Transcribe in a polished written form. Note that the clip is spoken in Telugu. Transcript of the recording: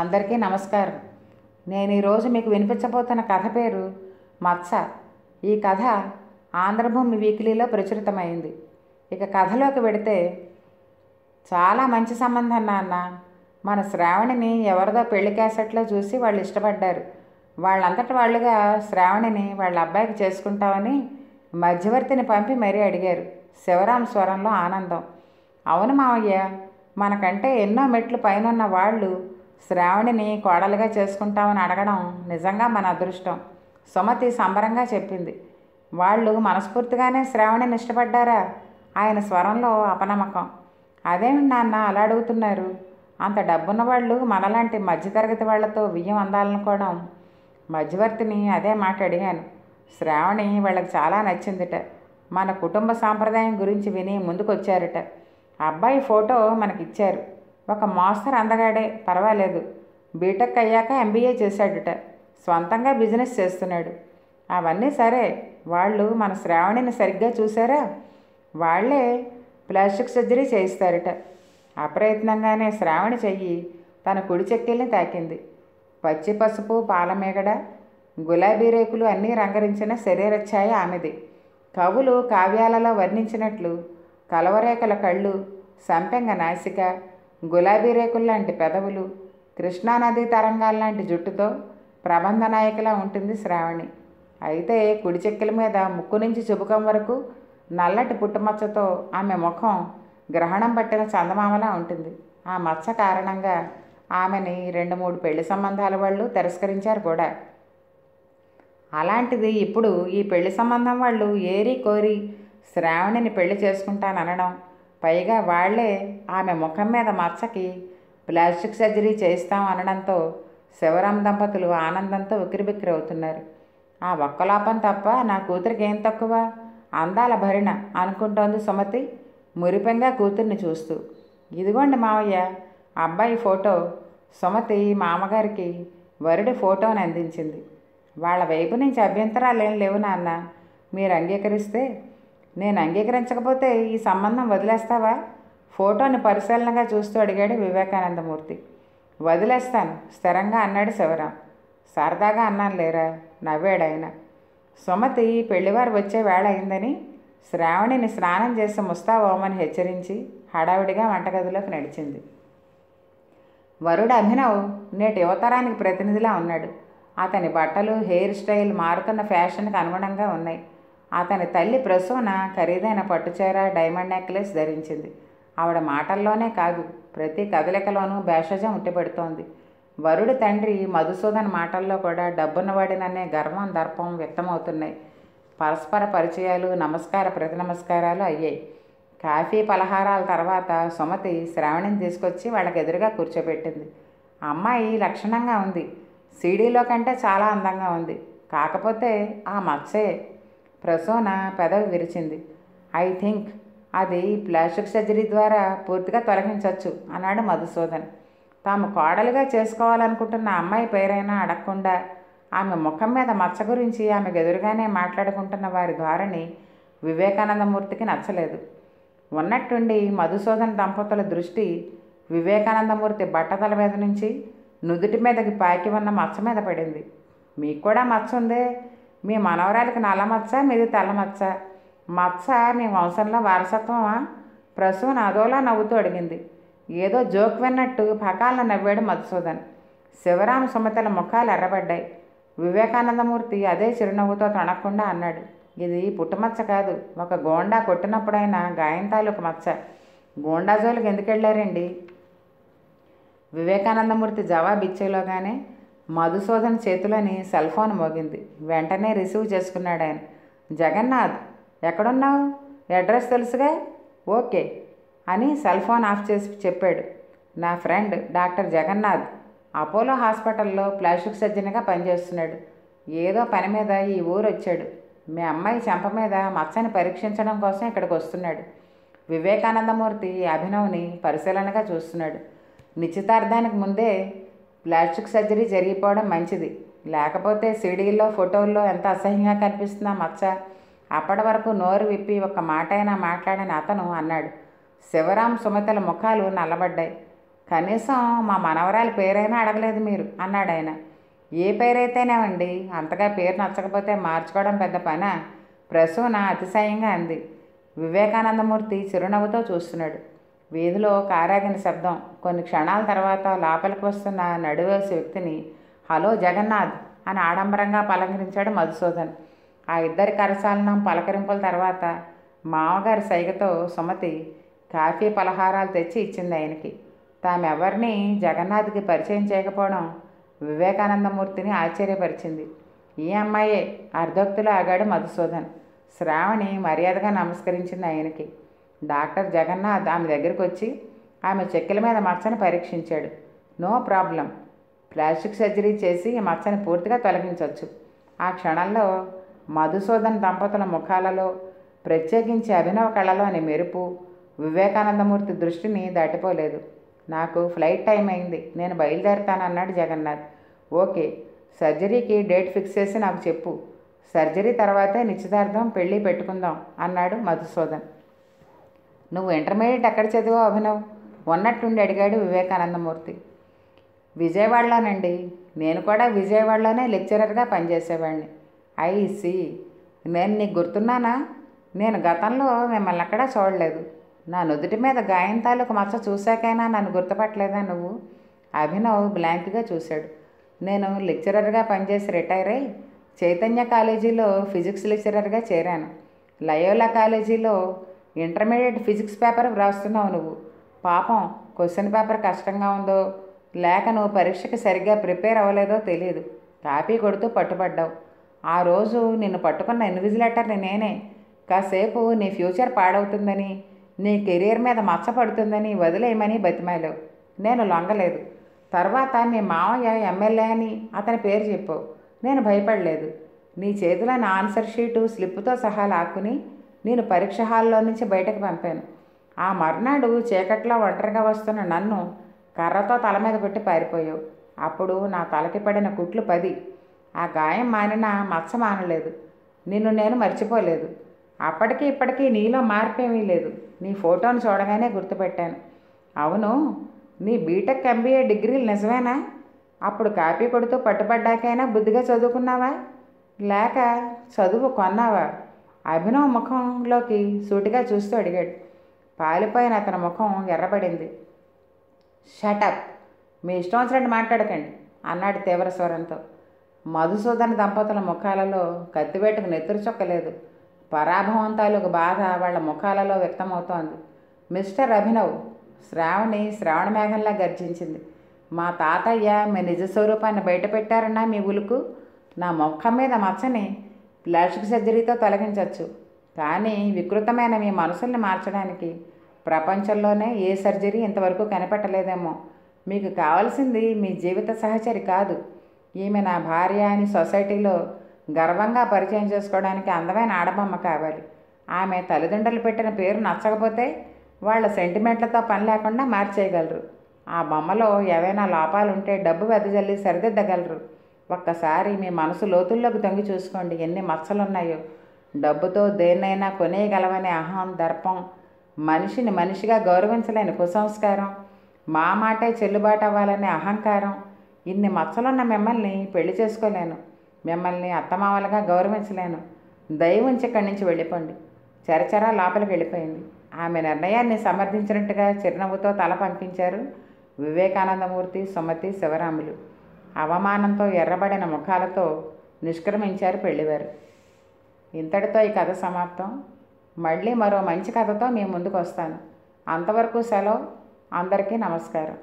అందరికీ నమస్కారం। నేను ఈ రోజు మీకు వినిపించబోతున్న కథ పేరు మచ్చ। ఈ కథ ఆంధ్రభూమి వీక్లీలో ప్రచురితమైంది। ఇక కథలోకి వెడితే, చాలా మంచి సంబంధం నాన్న, మన శ్రావణిని ఎవరిదో పెళ్లి క్యాసెట్లో చూసి వాళ్ళు ఇష్టపడ్డారు, వాళ్ళంతట వాళ్ళుగా శ్రావణిని వాళ్ళ అబ్బాయికి చేసుకుంటామని మధ్యవర్తిని పంపి మరీ అడిగారు। శివరాం స్వరంలో ఆనందం। అవును మావయ్య, మనకంటే ఎన్నో మెట్లు పైనున్న వాళ్ళు శ్రావణిని కోడలుగా చేసుకుంటామని అడగడం నిజంగా మన అదృష్టం, సుమతి సంబరంగా చెప్పింది। వాళ్ళు మనస్ఫూర్తిగానే శ్రావణిని ఇష్టపడ్డారా? ఆయన స్వరంలో అపనమ్మకం। అదేమిటి నాన్న అలా అడుగుతున్నారు? అంత డబ్బున్న వాళ్ళు మనలాంటి మధ్యతరగతి వాళ్లతో బియ్యం అందాలనుకోవడం? మధ్యవర్తిని అదే మాట అడిగాను। శ్రావణి వాళ్ళకి చాలా నచ్చిందిట, మన కుటుంబ సాంప్రదాయం గురించి విని ముందుకొచ్చారట। అబ్బాయి ఫోటో మనకిచ్చారు। ఒక మాస్టర్ అందగాడే, పర్వాలేదు, బీటెక్ అయ్యాక ఎంబీఏ చేశాడుట, సొంతంగా బిజినెస్ చేస్తున్నాడు। అవన్నీ సరే, వాళ్ళు మన శ్రావణిని సరిగ్గా చూసారా? వాళ్లే ప్లాస్టిక్ సర్జరీ చేయిస్తారట। అప్రయత్నంగానే శ్రావణి చెయ్యి తన కుడి చెక్కిల్ని తాకింది। పచ్చి పసుపు, పాలమేగడ, గులాబీ రేకులు అన్నీ రంగరించిన శరీర ఛాయ ఆమెది। కవులు కావ్యాలలో వర్ణించినట్లు కలవరేఖల కళ్ళు, సంపెంగ నాసిక, గులాబీ రేకుల్లాంటి పెదవులు, కృష్ణానదీ తరంగాల్లాంటి జుట్టుతో ప్రబంధ నాయకులా ఉంటుంది శ్రావణి। అయితే కుడి చెక్కిల మీద ముక్కు నుంచి చిబుకం వరకు నల్లటి పుట్టుమచ్చతో ఆమె ముఖం గ్రహణం పట్టిన చందమామలా ఉంటుంది। ఆ మచ్చ కారణంగా ఆమెని 2-3 పెళ్లి సంబంధాల వాళ్ళు తిరస్కరించారు కూడా। అలాంటిది ఇప్పుడు ఈ పెళ్లి సంబంధం వాళ్ళు ఏరి కోరి శ్రావణిని పెళ్లి చేసుకుంటాననడం, పైగా వాళ్లే ఆమె ముఖం మీద మచ్చకి ప్లాస్టిక్ సర్జరీ చేయిస్తాం అనడంతో శివరాం దంపతులు ఆనందంతో ఉక్కిరిబిక్కిరి అవుతున్నారు। ఆ ఒక్కలోపం తప్ప నా కూతురికి ఏం తక్కువ, అందాల భరిణ అనుకుంటోంది సుమతి మురిపెంగా కూతుర్ని చూస్తూ। ఇదిగోండి మావయ్య అబ్బాయి ఫోటో, సుమతి మామగారికి వరుడి ఫోటోని అందించింది। వాళ్ళ వైపు నుంచి అభ్యంతరాలు ఏం లేవు నాన్న, మీరు అంగీకరిస్తే। నేను అంగీకరించకపోతే ఈ సంబంధం వదిలేస్తావా? ఫోటోని పరిశీలనగా చూస్తూ అడిగాడు వివేకానందమూర్తి। వదిలేస్తాను స్థిరంగా అన్నాడు శివరాం। సరదాగా అన్నాను లేరా, నవ్వాడు ఆయన। సుమతి పెళ్లివారు వచ్చే వేళ అయిందని శ్రావణిని స్నానం చేసి ముస్తావోమని హెచ్చరించి హడావిడిగా వంటగదిలోకి నడిచింది। వరుడు అభినవ్ నేటి యువతరానికి ప్రతినిధిలా ఉన్నాడు। అతని బట్టలు, హెయిర్ స్టైల్ మారుతున్న ఫ్యాషన్కి అనుగుణంగా ఉన్నాయి। అతని తల్లి ప్రసూన ఖరీదైన పట్టుచీర, డైమండ్ నెక్లెస్ ధరించింది। ఆవిడ మాటల్లోనే కాదు, ప్రతి కదలికలోనూ భేషజం ఉట్టిపడుతోంది। వరుడి తండ్రి మధుసూదన్ మాటల్లో కూడా డబ్బున్నవాడిననే గర్వం, దర్పం వ్యక్తమవుతున్నాయి। పరస్పర పరిచయాలు, ప్రతినమస్కారాలు అయ్యాయి। కాఫీ పలహారాల తర్వాత సుమతి శ్రావణిని తీసుకొచ్చి వాళ్ళకి ఎదురుగా కూర్చోబెట్టింది। అమ్మాయి లక్షణంగా ఉంది, సీడీలో కంటే చాలా అందంగా ఉంది, కాకపోతే ఆ మచ్చే। ప్రసూన పెదవి విరిచింది। ఐ థింక్ అది ప్లాస్టిక్ సర్జరీ ద్వారా పూర్తిగా తొలగించవచ్చు అన్నాడు మధుసూదన్। తాము కోడలుగా చేసుకోవాలనుకుంటున్న అమ్మాయి పేరైనా అడగకుండా ఆమె ముఖం మీద మచ్చ గురించి ఆమెకు ఎదురుగానే మాట్లాడుకుంటున్న వారి ధోరణి వివేకానందమూర్తికి నచ్చలేదు। ఉన్నట్టుండి మధుసూదన్ దంపతుల దృష్టి వివేకానందమూర్తి బట్టతల మీద నుంచి నుదుటి మీదకి పాకి ఉన్న మచ్చ మీద పడింది। మీకు కూడా మచ్చ ఉందే, మీ మనవరాలికి నల్ల మచ్చ, మీది తెల్ల మచ్చ, మచ్చ మీ వంశంలో వారసత్వమా? ప్రసూన అదోలా నవ్వుతూ అడిగింది। ఏదో జోక్ విన్నట్టు పకాలను నవ్వాడు మధుసూదన్। శివరాం సుమతల ముఖాలు ఎర్రబడ్డాయి। వివేకానందమూర్తి అదే చిరునవ్వుతో తొణకుండా అన్నాడు, ఇది పుట్టుమచ్చ కాదు, ఒక గోండా కొట్టినప్పుడైనా గాయం తాలూకు మచ్చ, గోండా జోలికి ఎందుకు వెళ్ళారండి? వివేకానందమూర్తి జవాబిచ్చేలోగానే మధుసూదన్ చేతిలోని సెల్ ఫోన్ మోగింది। వెంటనే రిసీవ్ చేసుకున్నాడు ఆయన। జగన్నాథ్, ఎక్కడున్నావు? అడ్రస్ తెలుసుగా? ఓకే అని సెల్ ఫోన్ ఆఫ్ చేసి చెప్పాడు। నా ఫ్రెండ్ డాక్టర్ జగన్నాథ్ అపోలో హాస్పిటల్లో ప్లాస్టిక్ సర్జన్గా పనిచేస్తున్నాడు, ఏదో పని మీద ఈ ఊరు వచ్చాడు, మీ అమ్మాయి చెంప మీద మచ్చని పరీక్షించడం కోసం ఇక్కడికి వస్తున్నాడు। వివేకానందమూర్తి అభినవ్ని పరిశీలనగా చూస్తున్నాడు। నిశ్చితార్థానికి ముందే ప్లాస్టిక్ సర్జరీ జరిగిపోవడం మంచిది, లేకపోతే సీడీల్లో, ఫోటోల్లో ఎంత అసహ్యంగా కనిపిస్తుందా మచ్చ, అప్పటి వరకు నోరు విప్పి ఒక్క మాట అయినా మాట్లాడని అతను అన్నాడు। శివరాం సుమతల ముఖాలు నల్లబడ్డాయి। కనీసం మా మనవరాలి పేరైనా అడగలేదు మీరు అన్నాడు ఆయన. ఏ పేరైతేనేమండి, అంతగా పేరు నచ్చకపోతే మార్చుకోవడం పెద్ద పనా? ప్రసూన అతిశయంగా అంది. వివేకానందమూర్తి చిరునవ్వుతో చూస్తున్నాడు. వీధిలో కారాగిన శబ్దం. కొన్ని క్షణాల తర్వాత లోపలికి వస్తున్న నడివేసి వ్యక్తిని హలో జగన్నాథ్ అని ఆడంబరంగా పలకరించాడు మధుసూదన్. ఆ ఇద్దరి కరసాలనం పలకరింపుల తర్వాత మామగారి సైగతో సుమతి కాఫీ పలహారాలు తెచ్చి ఇచ్చింది ఆయనకి. తామెవరిని జగన్నాథ్కి పరిచయం చేయకపోవడం వివేకానందమూర్తిని ఆశ్చర్యపరిచింది. ఈ అమ్మాయే అర్ధోక్తులు ఆగాడు మధుసూదన్. శ్రావణి మర్యాదగా నమస్కరించింది ఆయనకి. డాక్టర్ జగన్నాథ్ ఆమె దగ్గరికి వచ్చి ఆమె చెక్కిల మీద మచ్చను పరీక్షించాడు. నో ప్రాబ్లం, ప్లాస్టిక్ సర్జరీ చేసి మచ్చని పూర్తిగా తొలగించవచ్చు. ఆ క్షణంలో మధుసూదన్ దంపతుల ముఖాలలో, ప్రత్యేకించి అభినవ కళలోని మెరుపు వివేకానందమూర్తి దృష్టిని దాటిపోలేదు. నాకు ఫ్లైట్ టైం అయింది, నేను బయలుదేరుతానన్నాడు జగన్నాథ్. ఓకే, సర్జరీకి డేట్ ఫిక్స్ చేసి నాకు చెప్పు. సర్జరీ తర్వాతే నిశ్చితార్థం, పెళ్ళి పెట్టుకుందాం అన్నాడు మధుసూదన్. నువ్వు ఇంటర్మీడియట్ ఎక్కడ చదివావు అభినవ్ ఉన్నట్టుండి అడిగాడు వివేకానందమూర్తి. విజయవాడలోనండి, నేను కూడా విజయవాడలోనే లెక్చరర్గా పనిచేసేవాడిని. ఐసి, నేను నీకు గుర్తున్నానా? నేను గతంలో మిమ్మల్ని అక్కడా చూడలేదు. నా నుదుటి మీద గాయం తాలూకు మచ్చ చూశాకైనా నన్ను గుర్తుపట్టలేదా నువ్వు? అభినవ్ బ్లాంక్గా చూశాడు. నేను లెక్చరర్గా పనిచేసి రిటైర్ అయి చైతన్య కాలేజీలో ఫిజిక్స్ లెక్చరర్గా చేరాను. లయోలా కాలేజీలో ఇంటర్మీడియట్ ఫిజిక్స్ పేపర్ వ్రాస్తున్నావు నువ్వు. పాపం, క్వశ్చన్ పేపర్ కష్టంగా ఉందో లేక నువ్వు పరీక్షకి సరిగ్గా ప్రిపేర్ అవ్వలేదో తెలియదు, కాపీ కొడుతూ పట్టుబడ్డావు. ఆ రోజు నిన్ను పట్టుకున్న ఇన్విజిలేటర్ని నేనే. కాసేపు నీ ఫ్యూచర్ పాడవుతుందని, నీ కెరీర్ మీద మచ్చ పడుతుందని వదిలేయమని బతిమాలేవు. నేను లొంగలేదు. తర్వాత నీ మావయ్య ఎమ్మెల్యే అని అతని పేరు చెప్పావు. నేను భయపడలేదు. నీ చేతిలో నా ఆన్సర్ షీటు స్లిప్తో సహా లాక్కుని నేను పరీక్ష హాల్లో నుంచి బయటకు పంపాను. ఆ మర్నాడు చీకట్లో ఒంటరిగా వస్తున్న నన్ను కర్రతో తల మీద పెట్టి పారిపోయావు. అప్పుడు నా తలకి పడిన కుట్లు 10. ఆ గాయం మానినా మచ్చ మానలేదు. నిన్ను నేను మర్చిపోలేదు. అప్పటికి ఇప్పటికీ నీలో మార్పేమీ లేదు. నీ ఫోటోను చూడగానే గుర్తుపెట్టాను. అవును, నీ బీటెక్ MBA డిగ్రీలు నిజమేనా? అప్పుడు కాపీ కొడుతూ పట్టుబడ్డాకైనా బుద్ధిగా చదువుకున్నావా లేక చదువు కొన్నావా? అభినవ్ ముఖంలోకి సూటిగా చూస్తూ అడిగాడు. పాలిపోయిన అతని ముఖం ఎర్రబడింది. షటప్, మీ ఇష్టం వచ్చినట్టు మాట్లాడకండి అన్నాడు తీవ్ర స్వరంతో. మధుసూదన్ దంపతుల ముఖాలలో కత్తివేటుకు నెత్తురు చొక్కలేదు. పరాభవం తాలూకు బాధ వాళ్ళ ముఖాలలో వ్యక్తమవుతోంది. మిస్టర్ అభినవ్, శ్రావణి శ్రావణ మేఘంలా గర్జించింది, మా తాతయ్య మీ నిజస్వరూపాన్ని బయటపెట్టారన్నా మీ ఉలుకు. నా ముఖం మీద మచ్చని ప్లాస్టిక్ సర్జరీతో తొలగించవచ్చు, కానీ వికృతమైన మీ మనసుల్ని మార్చడానికి ప్రపంచంలోనే ఏ సర్జరీ ఇంతవరకు కనిపెట్టలేదేమో. మీకు కావాల్సింది మీ జీవిత సహచరి కాదు, ఈమె నా భార్య అని సొసైటీలో గర్వంగా పరిచయం చేసుకోవడానికి అందమైన ఆడబొమ్మ కావాలి. ఆమె తల్లిదండ్రులు పెట్టిన పేరు నచ్చకపోతే వాళ్ళ సెంటిమెంట్లతో పని లేకుండా మార్చేయగలరు. ఆ బొమ్మలో ఏవైనా లోపాలుంటే డబ్బు వెదజల్లి సరిదిద్దగలరు. ఒక్కసారి మీ మనసు లోతుల్లోకి తొంగి చూసుకోండి, ఎన్ని మచ్చలున్నాయో. డబ్బుతో దేన్నైనా కొనేయగలవనే అహం, దర్పం, మనిషిని మనిషిగా గౌరవించలేని కుసంస్కారం, మా మాటే చెల్లుబాటు అవ్వాలనే అహంకారం. ఇన్ని మచ్చలున్న మిమ్మల్ని పెళ్లి చేసుకోలేను, మిమ్మల్ని అత్తమామలుగా గౌరవించలేను. దయవుంచి ఇక్కడి నుంచి వెళ్ళిపోండి. చరచరా లోపలికి వెళ్ళిపోయింది. ఆమె నిర్ణయాన్ని సమర్థించినట్టుగా చిరునవ్వుతో తల పంపించారు వివేకానందమూర్తి, సుమతి, శివరాములు. అవమానంతో ఎర్రబడిన ముఖాలతో నిష్క్రమించారు పెళ్లివారు. ఇంతటితో ఈ కథ సమాప్తం. మళ్ళీ మరో మంచి కథతో మీ ముందుకు వస్తాను. అంతవరకు సెలవు. అందరికీ నమస్కారం.